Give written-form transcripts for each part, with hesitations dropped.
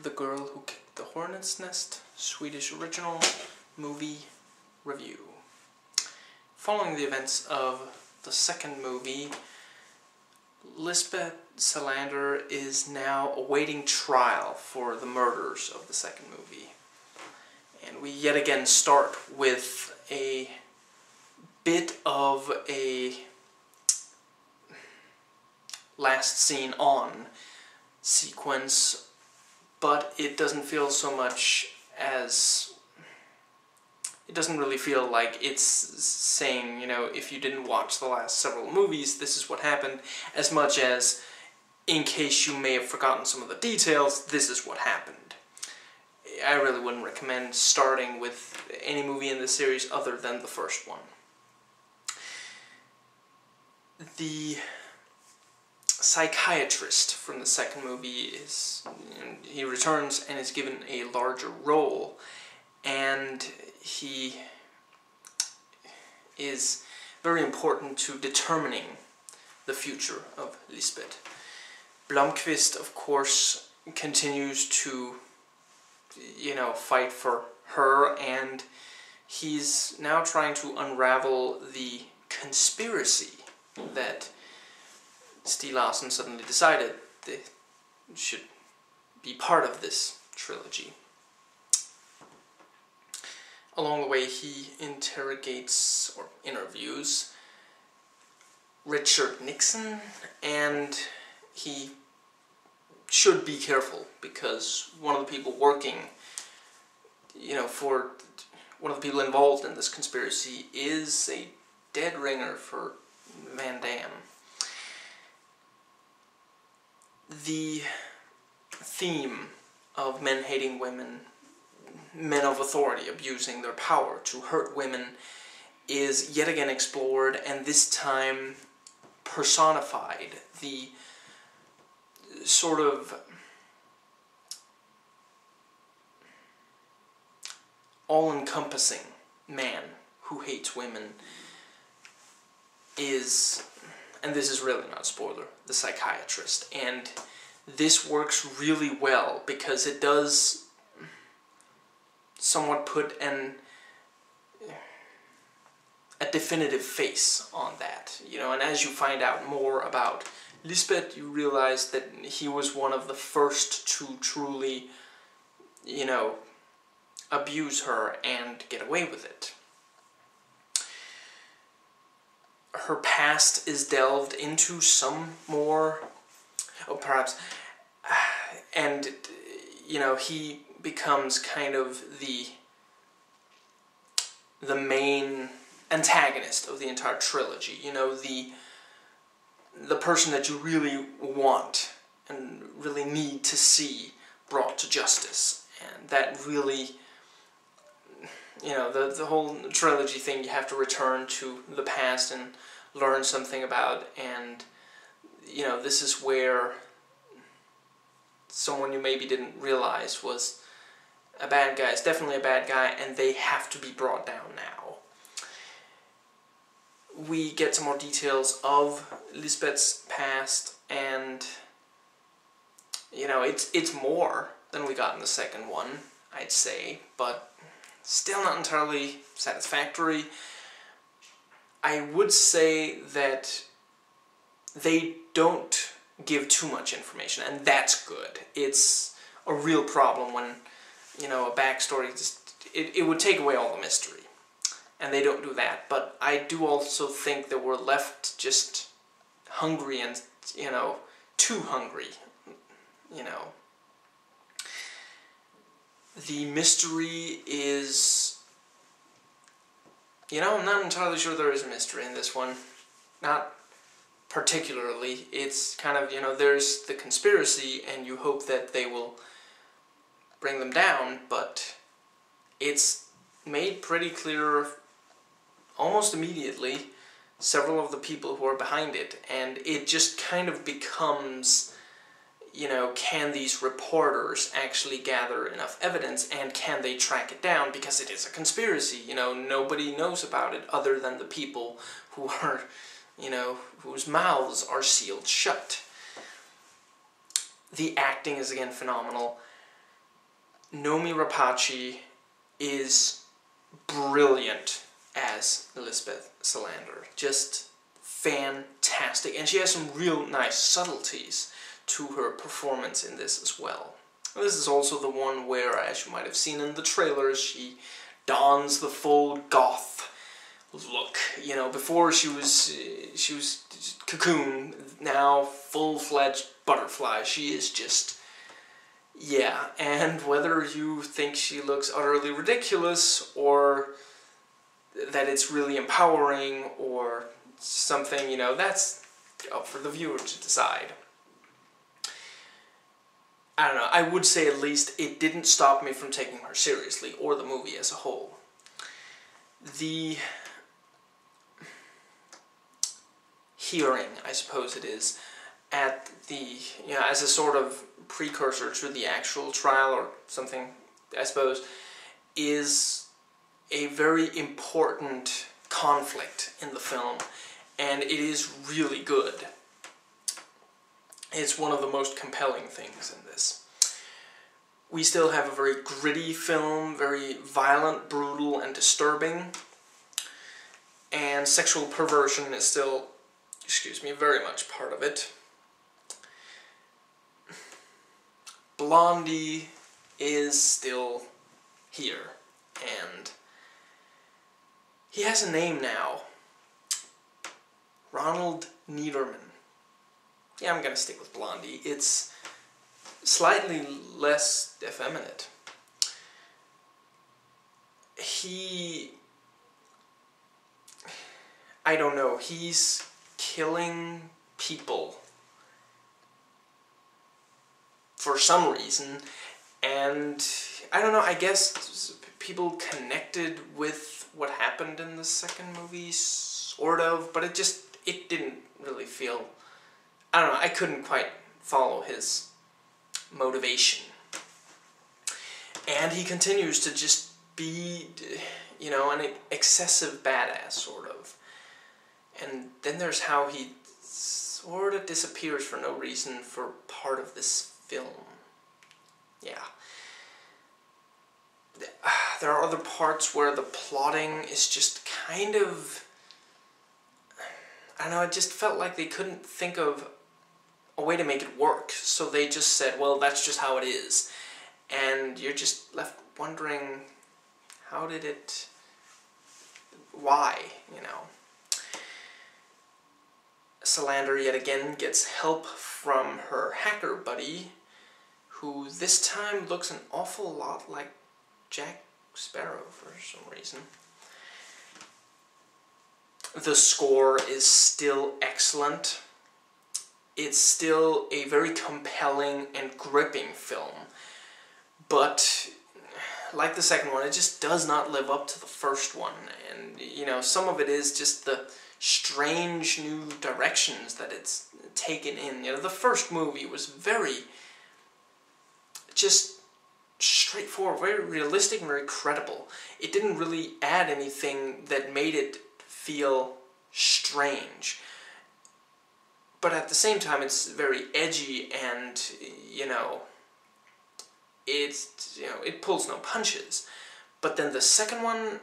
The Girl Who Kicked the Hornet's Nest, Swedish original movie review. Following the events of the second movie, Lisbeth Salander is now awaiting trial for the murders of the second movie. And we yet again start with a bit of a last scene on sequence, but it doesn't feel so much as... It doesn't really feel like it's saying, you know, if you didn't watch the last several movies, this is what happened, as much as, in case you may have forgotten some of the details, this is what happened. I really wouldn't recommend starting with any movie in this series other than the first one. The psychiatrist from the second movie is... he returns and is given a larger role, and he is very important to determining the future of Lisbeth. Blomqvist, of course, continues to, you know, fight for her, and he's now trying to unravel the conspiracy that Steve Austin suddenly decided they should be part of this trilogy. Along the way, he interrogates, or interviews, Richard Nixon, and he should be careful, because one of the people working, you know, for one of the people involved in this conspiracy is a dead ringer for Van Damme. The theme of men hating women, men of authority abusing their power to hurt women, is yet again explored, and this time personified. The sort of all-encompassing man who hates women is, and this is really not a spoiler, the psychiatrist. And this works really well because it does somewhat put a definitive face on that, you know, and as you find out more about Lisbeth, you realize that he was one of the first to truly, you know, abuse her and get away with it. Her past is delved into some more, or perhaps, and, you know, he becomes kind of the main antagonist of the entire trilogy, you know, the person that you really want and really need to see brought to justice. And that really, you know, the whole trilogy thing, you have to return to the past and learn something about, and, you know, this is where someone you maybe didn't realize was a bad guy is definitely a bad guy, and they have to be brought down now. We get some more details of Lisbeth's past, and, you know, it's more than we got in the second one, I'd say, but still not entirely satisfactory. I would say that they don't give too much information, and that's good. It's a real problem when, you know, a backstory just... It would take away all the mystery. And they don't do that, but I do also think that we're left just hungry and, you know, too hungry, you know. The mystery is... You know, I'm not entirely sure there is a mystery in this one. Not particularly. It's kind of, you know, there's the conspiracy, and you hope that they will bring them down, but it's made pretty clear almost immediately several of the people who are behind it, and it just kind of becomes, you know, can these reporters actually gather enough evidence, and can they track it down, because it is a conspiracy, you know, nobody knows about it other than the people who are, you know, whose mouths are sealed shut. The acting is again phenomenal. Noomi Rapace is brilliant as Lisbeth Salander. Just fantastic. And she has some real nice subtleties to her performance in this as well. This is also the one where, as you might have seen in the trailer, she dons the full goth look. You know, before she was cocoon, now full-fledged butterfly. She is just, yeah. And whether you think she looks utterly ridiculous, or that it's really empowering, or something, you know, that's up for the viewer to decide. I don't know, I would say at least it didn't stop me from taking her seriously, or the movie as a whole. The hearing, I suppose it is, at the, you know, as a sort of precursor to the actual trial or something, I suppose, is a very important conflict in the film, and it is really good. It's one of the most compelling things in this. We still have a very gritty film, very violent, brutal, and disturbing. And sexual perversion is still, excuse me, very much part of it. Blondie is still here, and he has a name now. Ronald Niedermann. Yeah, I'm gonna stick with Blondie. It's slightly less effeminate. He... I don't know, he's killing people for some reason, and I don't know, I guess people connected with what happened in the second movie, sort of, but it didn't really feel... I don't know, I couldn't quite follow his motivation. And he continues to just be, you know, an excessive badass, sort of. And then there's how he sort of disappears for no reason for part of this film. Yeah. There are other parts where the plotting is just kind of... I don't know, it just felt like they couldn't think of a way to make it work, so they just said, well, that's just how it is, and you're just left wondering, how did it, why, you know. Salander yet again gets help from her hacker buddy, who this time looks an awful lot like Jack Sparrow for some reason. The score is still excellent. It's still a very compelling and gripping film, but like the second one, it just does not live up to the first one. And you know, some of it is just the strange new directions that it's taken in. You know, the first movie was very just straightforward, very realistic and very credible. It didn't really add anything that made it feel strange, but at the same time it's very edgy, and you know it pulls no punches. But then the second one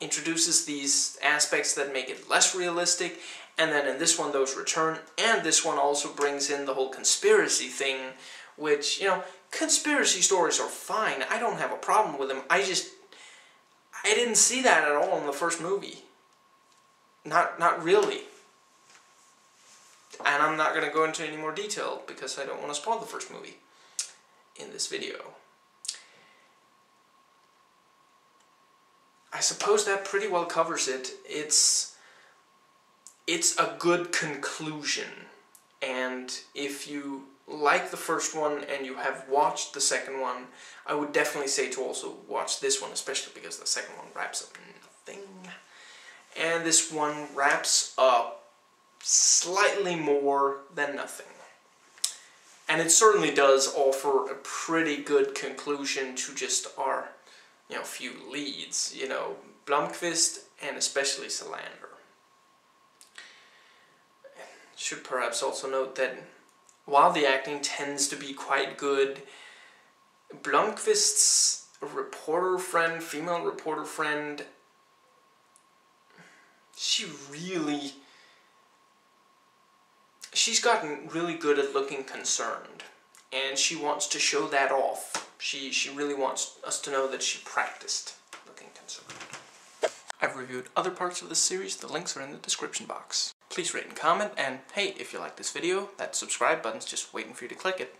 introduces these aspects that make it less realistic, and then in this one those return, and this one also brings in the whole conspiracy thing, which, you know, conspiracy stories are fine, I don't have a problem with them, I didn't see that at all in the first movie. Not really. And I'm not going to go into any more detail because I don't want to spoil the first movie in this video. I suppose that pretty well covers it. It's a good conclusion. And if you like the first one and you have watched the second one, I would definitely say to also watch this one, especially because the second one wraps up nothing. And this one wraps up slightly more than nothing. And it certainly does offer a pretty good conclusion to just our, you know, few leads, you know, Blomqvist and especially Salander. Should perhaps also note that while the acting tends to be quite good, Blomqvist's reporter friend, female reporter friend, she's gotten really good at looking concerned, and she wants to show that off. She really wants us to know that she practiced looking concerned. I've reviewed other parts of this series. The links are in the description box. Please rate and comment, and hey, if you like this video, that subscribe button's just waiting for you to click it.